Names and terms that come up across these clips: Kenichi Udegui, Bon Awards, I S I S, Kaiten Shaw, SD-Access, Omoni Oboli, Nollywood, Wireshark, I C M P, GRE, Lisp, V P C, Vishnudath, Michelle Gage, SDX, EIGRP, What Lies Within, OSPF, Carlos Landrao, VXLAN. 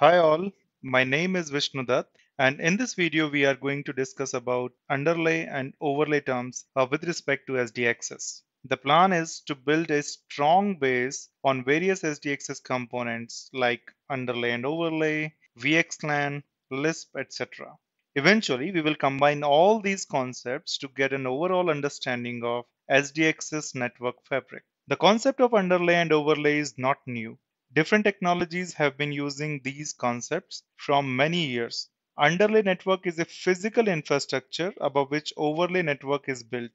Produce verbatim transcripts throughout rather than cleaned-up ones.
Hi all, my name is Vishnudath, and in this video we are going to discuss about underlay and overlay terms uh, with respect to S D Access. The plan is to build a strong base on various S D Access components like underlay and overlay, V X LAN, Lisp, et cetera. Eventually, we will combine all these concepts to get an overall understanding of S D Access network fabric. The concept of underlay and overlay is not new. Different technologies have been using these concepts from many years. Underlay network is a physical infrastructure above which overlay network is built.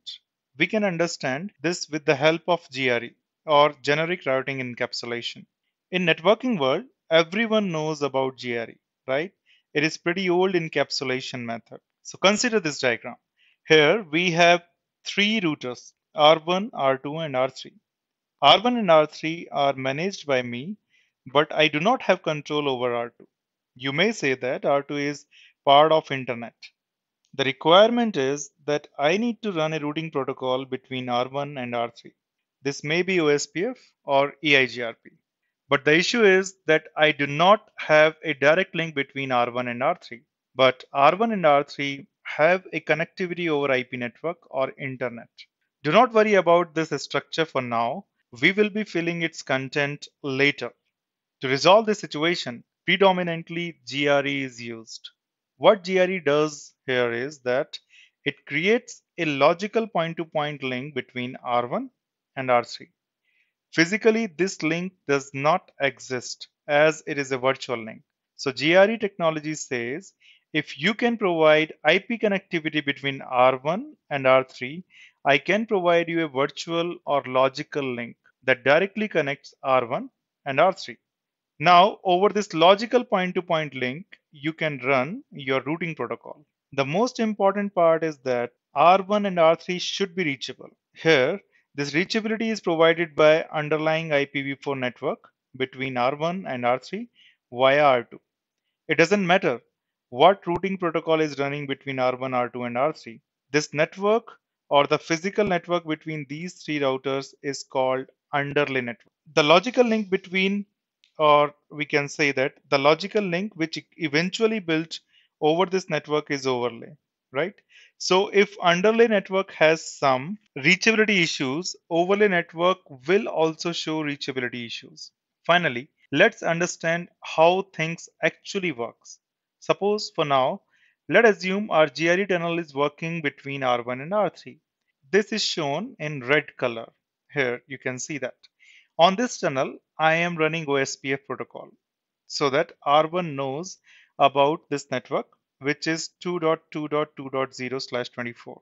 We can understand this with the help of G R E or generic routing encapsulation. In networking world, everyone knows about G R E, right? It is pretty old encapsulation method. So consider this diagram. Here we have three routers, R one, R two, and R three. R one and R three are managed by me, but I do not have control over R two. You may say that R two is part of internet. The requirement is that I need to run a routing protocol between R one and R three. This may be O S P F or E I G R P. But the issue is that I do not have a direct link between R one and R three. But R one and R three have a connectivity over I P network or internet. Do not worry about this structure for now. We will be filling its content later. To resolve this situation, predominantly G R E is used. What G R E does here is that it creates a logical point-to-point link between R one and R three. Physically, this link does not exist as it is a virtual link. So G R E technology says if you can provide I P connectivity between R one and R three, I can provide you a virtual or logical link that directly connects R one and R three. Now, over this logical point-to-point link, you can run your routing protocol. The most important part is that R one and R three should be reachable. Here, this reachability is provided by underlying I P v four network between R one and R three via R two. It doesn't matter what routing protocol is running between R one, R two, and R three. This network or the physical network between these three routers is called underlay network. The logical link between, or we can say that the logical link which eventually built over this network is overlay, right? So if underlay network has some reachability issues, overlay network will also show reachability issues. Finally, let's understand how things actually works. Suppose for now, let's assume our G R E tunnel is working between R one and R three. This is shown in red color. Here you can see that. On this tunnel, I am running O S P F protocol so that R one knows about this network, which is two dot two dot two dot zero slash twenty-four.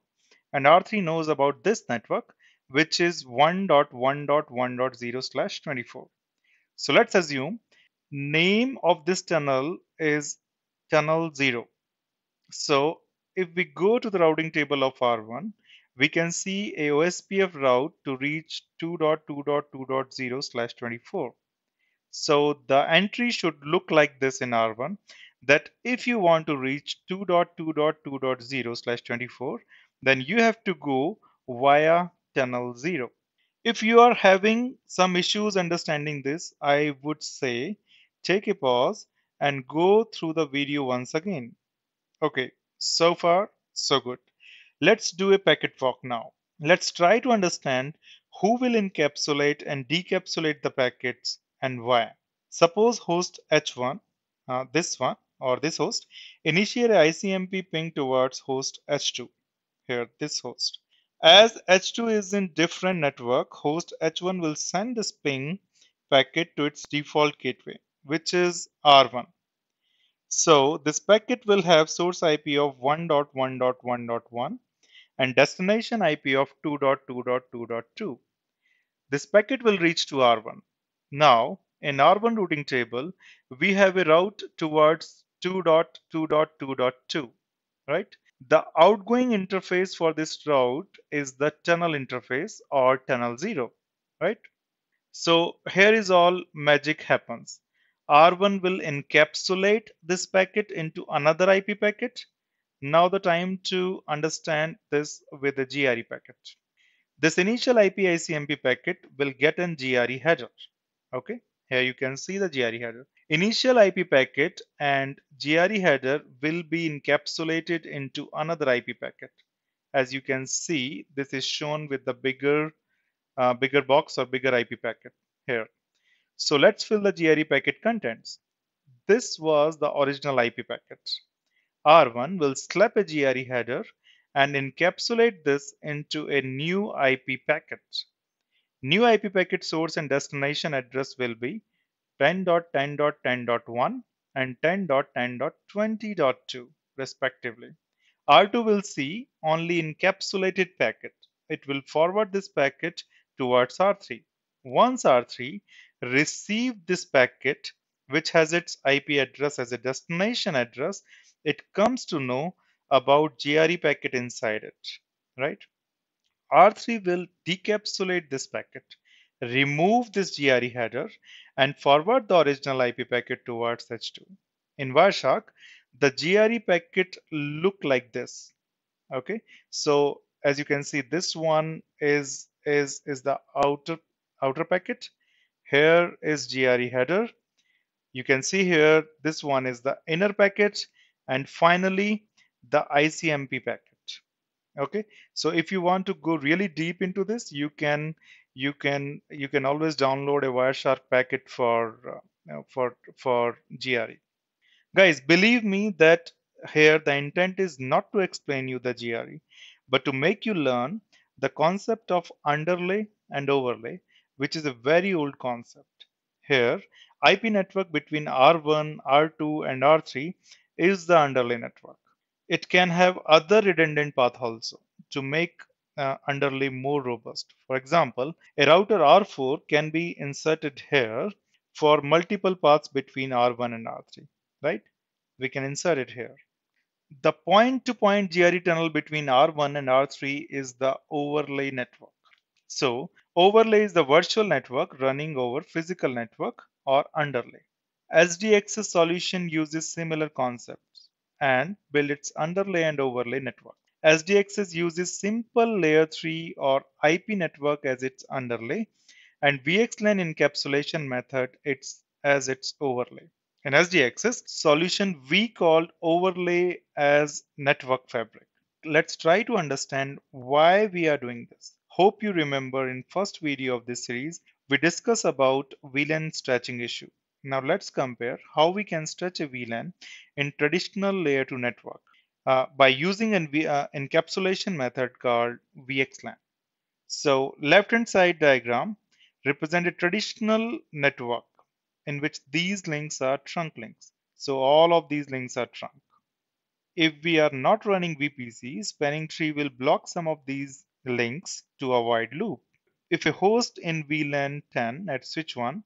And R three knows about this network, which is one dot one dot one dot zero slash twenty-four. So let's assume name of this tunnel is tunnel zero. So if we go to the routing table of R one, we can see a O S P F route to reach two dot two dot two dot zero slash twenty-four. So the entry should look like this in R one, that if you want to reach two dot two dot two dot zero slash twenty-four, then you have to go via tunnel zero. If you are having some issues understanding this, I would say take a pause and go through the video once again. Okay, so far, so good. Let's do a packet walk now. Let's try to understand who will encapsulate and decapsulate the packets and why. Suppose host H one, uh, this one or this host, initiate a I C M P ping towards host H two, here this host. As H two is in different network, host H one will send this ping packet to its default gateway, which is R one. So this packet will have source I P of one dot one dot one dot one and destination I P of two dot two dot two dot two. This packet will reach to R one. Now in R one routing table, we have a route towards two dot two dot two dot two, right? The outgoing interface for this route is the tunnel interface or tunnel zero, right? So here is all magic happens. R one will encapsulate this packet into another I P packet. Now the time to understand this with the G R E packet. This initial I P I C M P packet will get an G R E header. Okay, here you can see the G R E header. Initial I P packet and G R E header will be encapsulated into another I P packet. As you can see, this is shown with the bigger, uh, bigger box or bigger I P packet here. So let's fill the G R E packet contents. This was the original I P packet. R one will slap a G R E header and encapsulate this into a new I P packet. New I P packet source and destination address will be ten dot ten dot ten dot one and ten dot ten dot twenty dot two respectively. R two will see only encapsulated packet. It will forward this packet towards R three. Once R three receives this packet, which has its I P address as a destination address, it comes to know about G R E packet inside it, right? R three will decapsulate this packet, remove this G R E header, and forward the original I P packet towards H two. In Wireshark, the G R E packet look like this. Okay, so as you can see, this one is is is the outer outer packet. Here is G R E header. You can see here, this one is the inner packet, and finally the I C M P packet. Okay, so if you want to go really deep into this, you can you can you can always download a Wireshark packet for uh, for for G R E. Guys, believe me that here the intent is not to explain you the G R E, but to make you learn the concept of underlay and overlay, which is a very old concept. Here, I P network between R one, R two, and R three is the underlay network. It can have other redundant path also to make uh, underlay more robust. For example, a router R four can be inserted here for multiple paths between R one and R three, right? We can insert it here. The point-to-point G R E tunnel between R one and R three is the overlay network. So overlay is the virtual network running over physical network or underlay. S D X solution uses similar concepts and build its underlay and overlay network. S D X uses simple layer three or I P network as its underlay and V X LAN encapsulation method its, as its overlay. In S D X solution, we called overlay as network fabric. Let's try to understand why we are doing this. Hope you remember in first video of this series, we discussed about V LAN stretching issue. Now let's compare how we can stretch a V LAN in traditional layer two network uh, by using an uh, encapsulation method called V X LAN. So left hand side diagram represents a traditional network in which these links are trunk links. So all of these links are trunk. If we are not running V P C, spanning tree will block some of these links to avoid loop. If a host in V LAN ten at switch one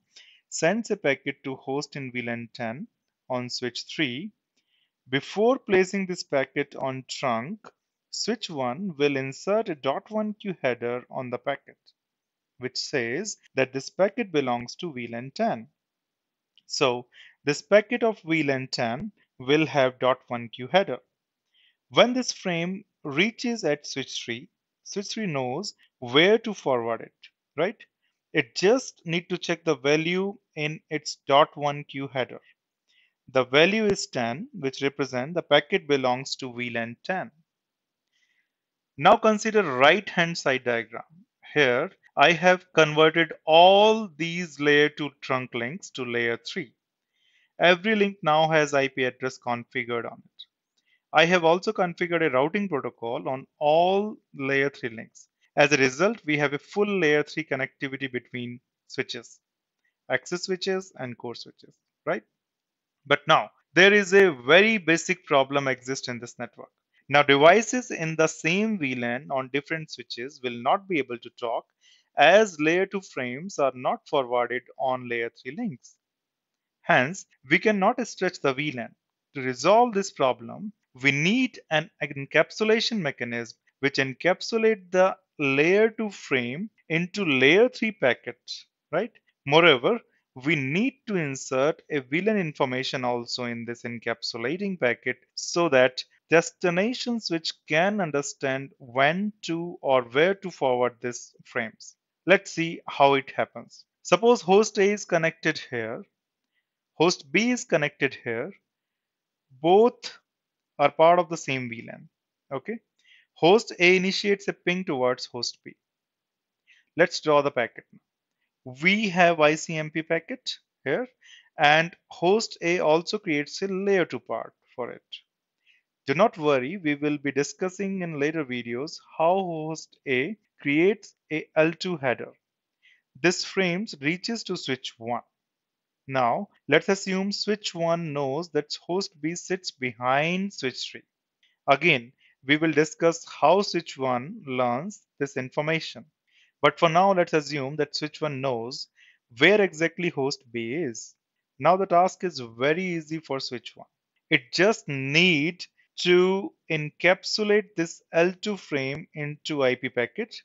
sends a packet to host in V LAN ten on switch three. Before placing this packet on trunk, switch one will insert a dot one q header on the packet, which says that this packet belongs to V LAN ten. So this packet of V LAN ten will have dot one q header. When this frame reaches at switch three, switch three knows where to forward it, right? It just need to check the value in its dot one q header. The value is ten, which represents the packet belongs to V LAN ten. Now consider right hand side diagram. Here I have converted all these layer two trunk links to layer three. Every link now has I P address configured on it. I have also configured a routing protocol on all layer three links. As a result, we have a full layer three connectivity between switches, access switches and core switches, right? But now there is a very basic problem exists in this network. Now devices in the same V LAN on different switches will not be able to talk as layer two frames are not forwarded on layer three links. Hence, we cannot stretch the V LAN. To resolve this problem, we need an encapsulation mechanism which encapsulates the layer two frame into layer three packet, right? Moreover, we need to insert a V LAN information also in this encapsulating packet so that destination switch can understand when to or where to forward these frames. Let's see how it happens. Suppose host A is connected here. host B is connected here, both are part of the same V LAN. Okay. Host A initiates a ping towards host B. Let's draw the packet. We have I C M P packet here, and host A also creates a layer two part for it. Do not worry, we will be discussing in later videos how host A creates a L two header. This frames reaches to switch one. Now, let's assume switch one knows that host B sits behind switch three. Again, we will discuss how switch one learns this information. But for now, let's assume that switch one knows where exactly host B is. Now the task is very easy for switch one. It just needs to encapsulate this L two frame into I P packet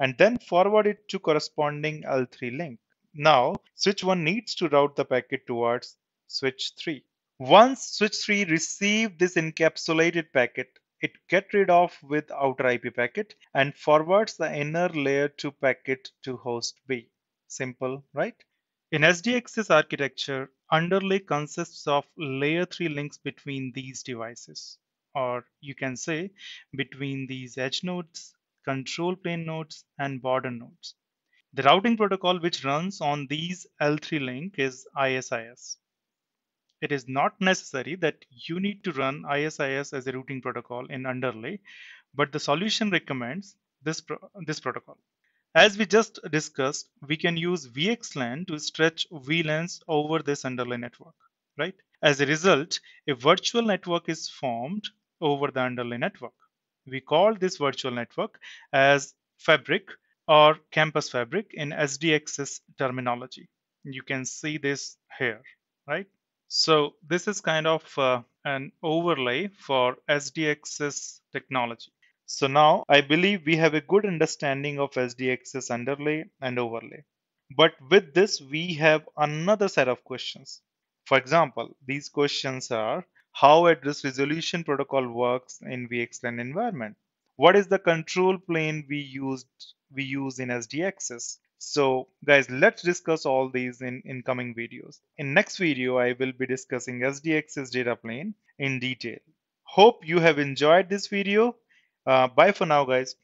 and then forward it to corresponding L three link. Now, switch one needs to route the packet towards switch three. Once switch three receives this encapsulated packet, it gets rid of with outer I P packet and forwards the inner layer two packet to host B. Simple, right? In S D Access architecture, underlay consists of layer three links between these devices, or you can say between these edge nodes, control plane nodes, and border nodes. The routing protocol which runs on these L three link is I S I S. It is not necessary that you need to run I S I S as a routing protocol in underlay, but the solution recommends this, pro this protocol. As we just discussed, we can use V X LAN to stretch V LANs over this underlay network, right? As a result, a virtual network is formed over the underlay network. We call this virtual network as fabric or campus fabric in S D Access terminology. You can see this here, right? So this is kind of uh, an overlay for S D Access technology. So now I believe we have a good understanding of S D Access underlay and overlay. But with this, we have another set of questions. For example, these questions are how address resolution protocol works in V X LAN environment. What is the control plane we used we use in S D Access? So guys, let's discuss all these in incoming videos. In next video, I will be discussing S D Access data plane in detail. Hope you have enjoyed this video. Uh, bye for now, guys.